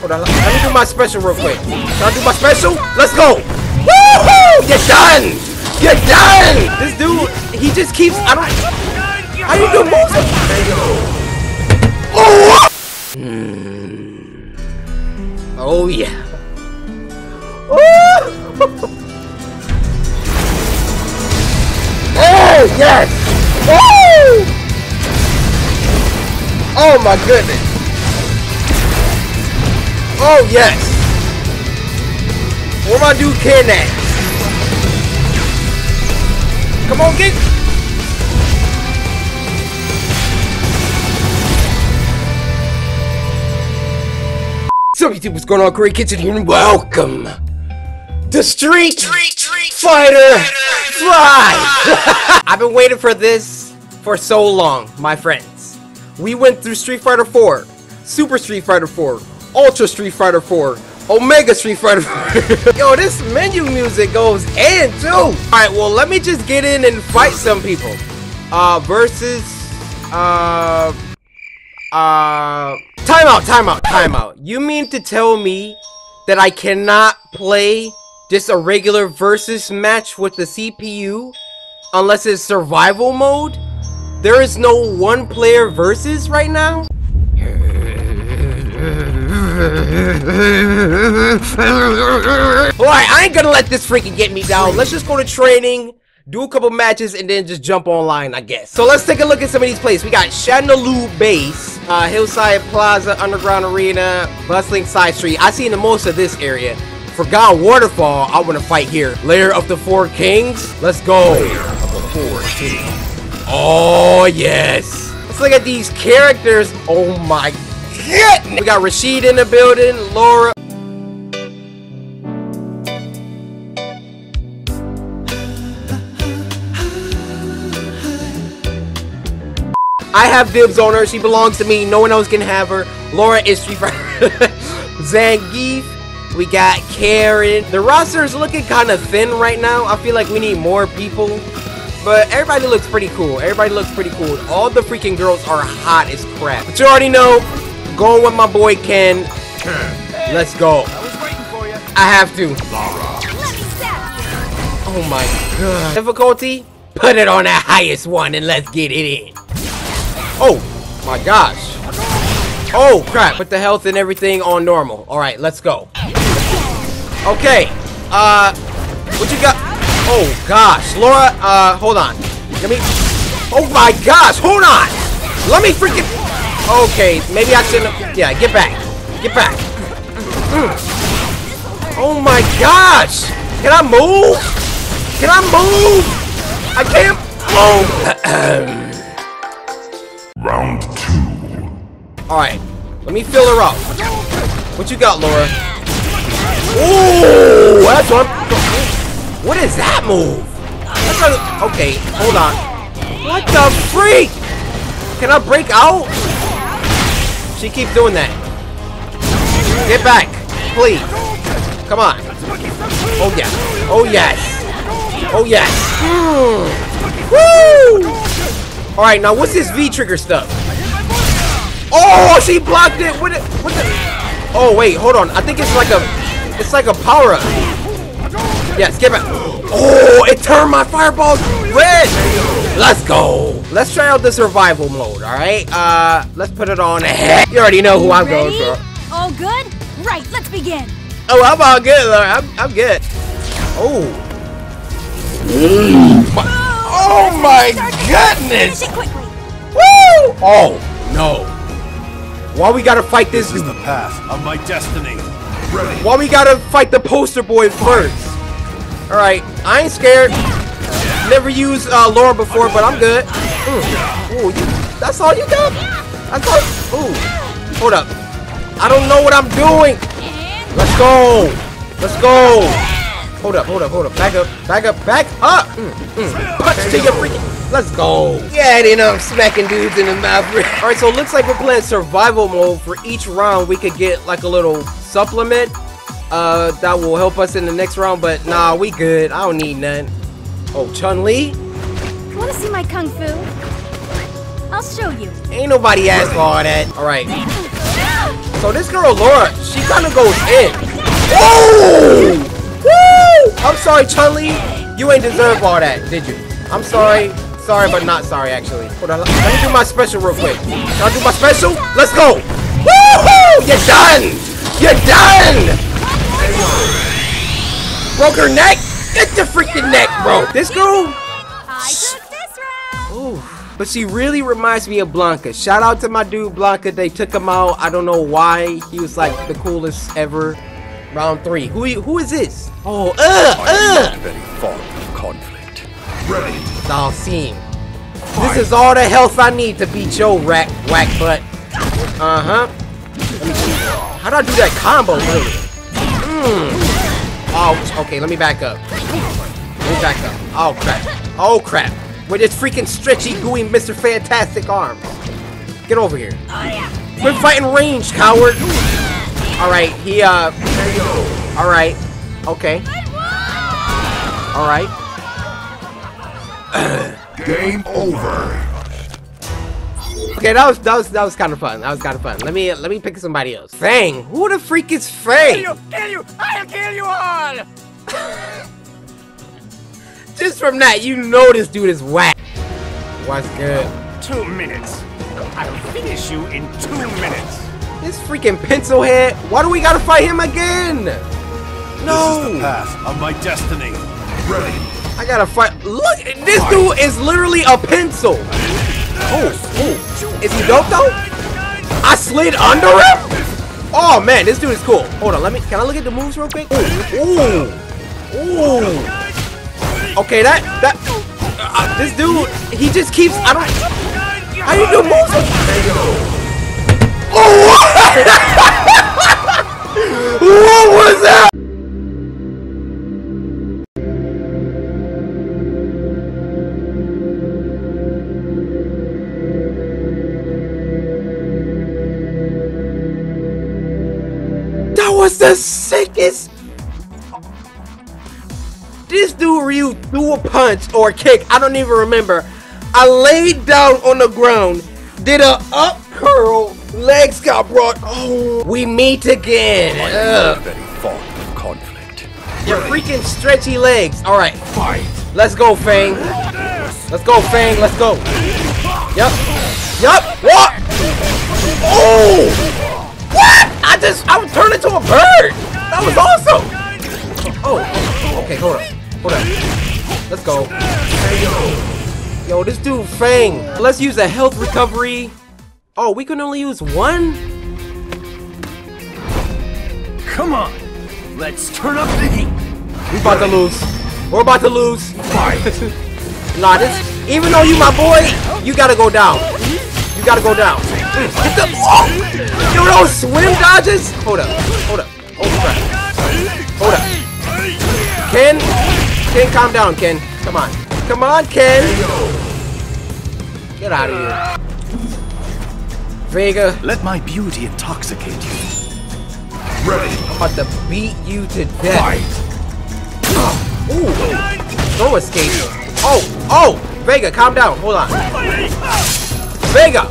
Hold on, let me do my special real quick. Can I do my special? Let's go! Woohoo! You're done! You're done! This dude, he just keeps. I don't. How you do moves? Oh! Oh yeah! Oh! Oh yes! Oh! Oh my goodness! Oh yes! What my dude Ken at? Come on, get! So YouTube, what's going on? CoryxKenshin here, and welcome to Street Fighter V. I've been waiting for this for so long, my friends. We went through Street Fighter 4, Super Street Fighter 4, Ultra Street Fighter 4, Omega Street Fighter 4. Yo, this menu music goes in too. All right, well, let me just get in and fight some people. Timeout. You mean to tell me that I cannot play just a regular versus match with the CPU unless it's survival mode? There is no one player versus right now? Alright, I ain't gonna let this freaking get me down. Let's just go to training, do a couple matches, and then just jump online, I guess. So let's take a look at some of these places. We got Chandaloo Base, Hillside Plaza, Underground Arena, Bustling Side Street. I seen the most of this area. Forgot Waterfall. I want to fight here. Lair of the Four Kings. Let's go. Lair of the Four Kings. Oh yes. Let's look at these characters. Oh my god. We got Rashid in the building, Laura. I have dibs on her. She belongs to me. No one else can have her. Laura is Street Fighter. Zangief. We got Karen. The roster is looking kind of thin right now. I feel like we need more people. But everybody looks pretty cool. All the freaking girls are hot as crap. But you already know. Going with my boy Ken. Hey, let's go. I was waiting for you. I have to. Laura. Oh my god. Difficulty? Put it on that highest one and let's get it in. Oh my gosh. Oh crap. Put the health and everything on normal. Alright, let's go. Okay. What you got? Oh gosh. Laura, hold on. Let me. Oh my gosh. Hold on. Let me freaking. Okay, maybe I shouldn't have. Yeah, get back. Get back. Oh my gosh! Can I move? Can I move? I can't move. Round two. Alright, let me fill her up. What you got, Laura? Ooh, that's what I'm. What is that move? Okay, hold on. What the freak? Can I break out? She keeps doing that. Get back, please. Come on. Oh yeah. Oh yes. Oh yes. Woo! All right, now what's this V trigger stuff? Oh, she blocked it. What the? Oh wait, hold on. I think it's like a power up. Yes, get back. Oh, it turned my fireballs red. Let's go. Let's try out the survival mode, all right? Let's put it on. You already know who I'm going for. All good? Right, let's begin. Oh, I'm all good, Laura. I'm good. Oh. Oh my goodness. Woo! Oh, no. Why we gotta fight this? This is the path of my destiny. Ready. Why we gotta fight the poster boy first? All right, I ain't scared. Never used Laura before, but I'm good. Ooh, that's all you got? That's all. Ooh, hold up. I don't know what I'm doing. Let's go. Let's go. Hold up. Back up. Punch to your freaking. Let's go. Yeah, then I'm smacking dudes in the mouth. All right, so it looks like we're playing survival mode. For each round, we could get like a little supplement that will help us in the next round. But nah, we good. I don't need none. Oh, Chun-Li? Wanna see my kung fu? I'll show you. Ain't nobody asked for all that. Alright. So this girl, Laura, She kind of goes in. Woo! Woo! I'm sorry, Chun-Li. You ain't deserve all that, did you? I'm sorry. Sorry, but not sorry, actually. Hold on. Let me do my special real quick. Can I do my special? Let's go. Woohoo! You're done! You're done! Broke her neck? Get the freaking neck, bro. This girl? I took this round. Ooh. But she really reminds me of Blanca. Shout out to my dude Blanca. They took him out. I don't know why. He was like the coolest ever. Round 3. Who is this? Oh, I am not very fond of conflict. Ready. Dalseem. This is all the health I need to beat your whack butt. Let me see. How do I do that combo really? Oh, okay. Let me back up. Oh crap. Oh crap. With his freaking stretchy, gooey, Mr. Fantastic arm. Get over here. Quit fighting range, coward. Alright, he, alright. Okay. Alright. Game over. Okay, that was kind of fun. Let me pick somebody else. Fang. Who the freak is Fang? Kill you. I'll kill you all. Just from that, you know this dude is whack. What's good? 2 minutes. I'll finish you in 2 minutes. This freaking pencil head. Why do we gotta fight him again? No. This is the path of my destiny. Ready. I gotta fight. Look, this dude is literally a pencil. Oh. Is he dope though? I slid under him? Oh man, this dude is cool. Hold on, can I look at the moves real quick? Ooh. Okay, this dude, he just keeps, how do you do moves? Oh, what was that? That was the sickest. This dude Ryu threw a punch or a kick, I don't even remember. I laid down on the ground, did a up curl, legs got brought. Oh, we meet again. I'm very fond of conflict. Your freaking stretchy legs. All right, fight. Let's go, Fang. Let's go, Fang. Let's go. Yup. Yup. What? Oh. What? I was turned into a bird. That was awesome. Oh. Okay, hold on. Hold on. Let's go. Yo, this dude Fang. Let's use a health recovery. Oh, we can only use one? Come on. Let's turn up the heat. We about to lose. We're about to lose. Nah, this, even though you my boy, you gotta go down. You gotta go down. Get the, yo, those swim dodges? Hold up. Hold up. Hold up. Ken, calm down, Ken. Come on. Come on, Ken. Get out of here. Vega. Let my beauty intoxicate you. Ready. I'm about to beat you to death. Fight. Ooh. Throw escape. Oh. Vega, calm down. Hold on. Vega.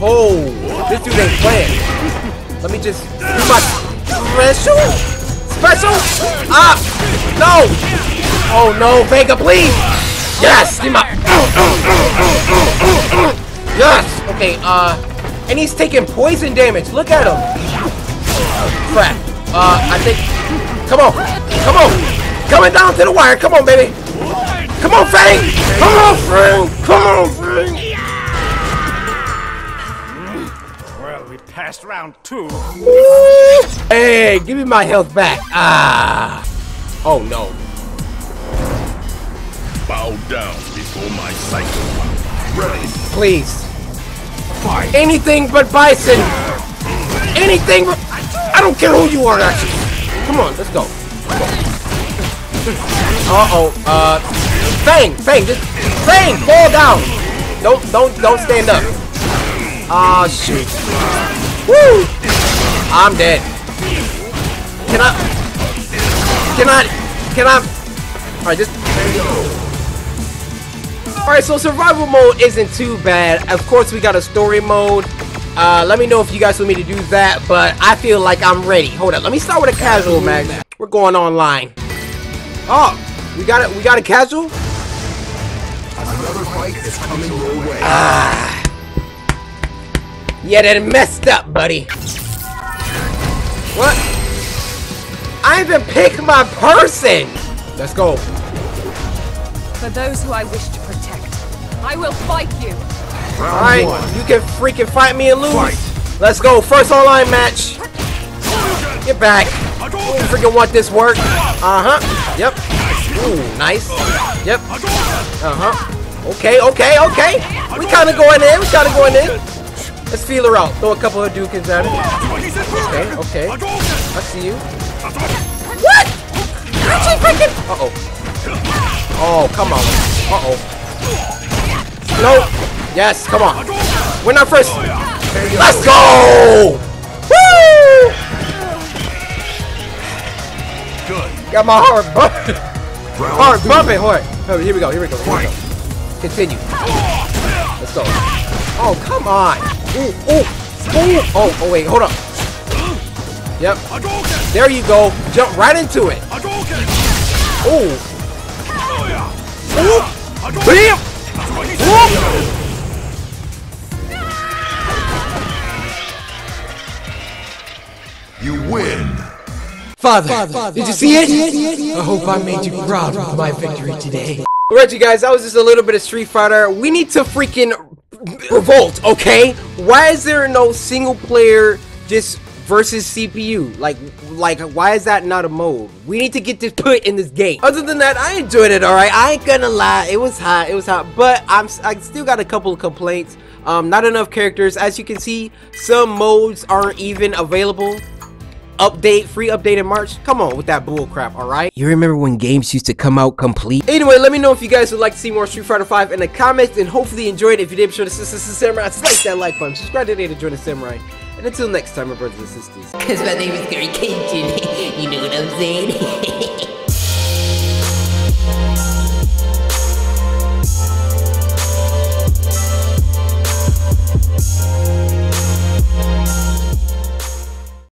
Oh. This dude ain't playing. Let me just do my special. No! Oh no, Vega, please! Yes! Yes! Okay, and he's taking poison damage. Look at him! Crap. I think... Come on! Come on! Coming down to the wire! Come on, baby! Come on, Fang! Come on, Fang! Come on, Fang! Well, we passed round 2. Hey, give me my health back! Ah! Oh no. Bow down before my cycle. Ready. Please. Fight. Anything but Bison. Anything but... I don't care who you are, actually. Come on, let's go. Fang, Fang, fall down. Don't stand up. Ah, shoot. Woo! I'm dead. Can I? Alright, just... Alright, so survival mode isn't too bad. Of course, we got a story mode. Let me know if you guys want me to do that, but I feel like I'm ready. Hold up, let me start with a casual match. We're going online. Oh, we got a casual? Another fight is coming your way. Ah. Yeah, that messed up, buddy. What? I even picked my person! Let's go. For those who I wish to protect, I will fight you. Alright, you can freaking fight me and lose. Fight. Let's go. First online match. Get back. Ooh, freaking want this work. Uh-huh. Yep. Ooh, nice. Yep. Uh-huh. Okay, okay, okay. We kind of going in. Let's feel her out. Throw a couple of Hadoukens at her. Okay, okay. I see you. What? She freaking... Uh-oh. Oh, come on. Uh-oh. Nope. Yes, come on. We're not first. Let's go! Woo! Good. Got my heart bumping. Heart bumping. Alright. Here we go. Continue. Let's go. Oh, come on. Ooh, ooh, ooh. Oh, oh, wait. Hold up. Yep. There you go. Jump right into it. Ooh. Ooh. Bam. Whoop. You win. Father, did you see it? I hope I made you proud of my victory today. Alright, you guys, that was just a little bit of Street Fighter. We need to freaking revolt, okay? Why is there no single player just versus CPU? Like, why is that not a mode? We need to get this put in this game. Other than that, I enjoyed it, alright? I ain't gonna lie, it was hot. But I still got a couple of complaints. Not enough characters. As you can see, some modes aren't even available. Free update in March. Come on with that bull crap, all right? You remember when games used to come out complete? Anyway, let me know if you guys would like to see more Street Fighter V in the comments, and hopefully you enjoyed. If you did, be sure to Samurai, slice that like button, subscribe today to join the Samurai, and until next time, my brothers and sisters. Cause my name is CoryxKenshin, you know what I'm saying?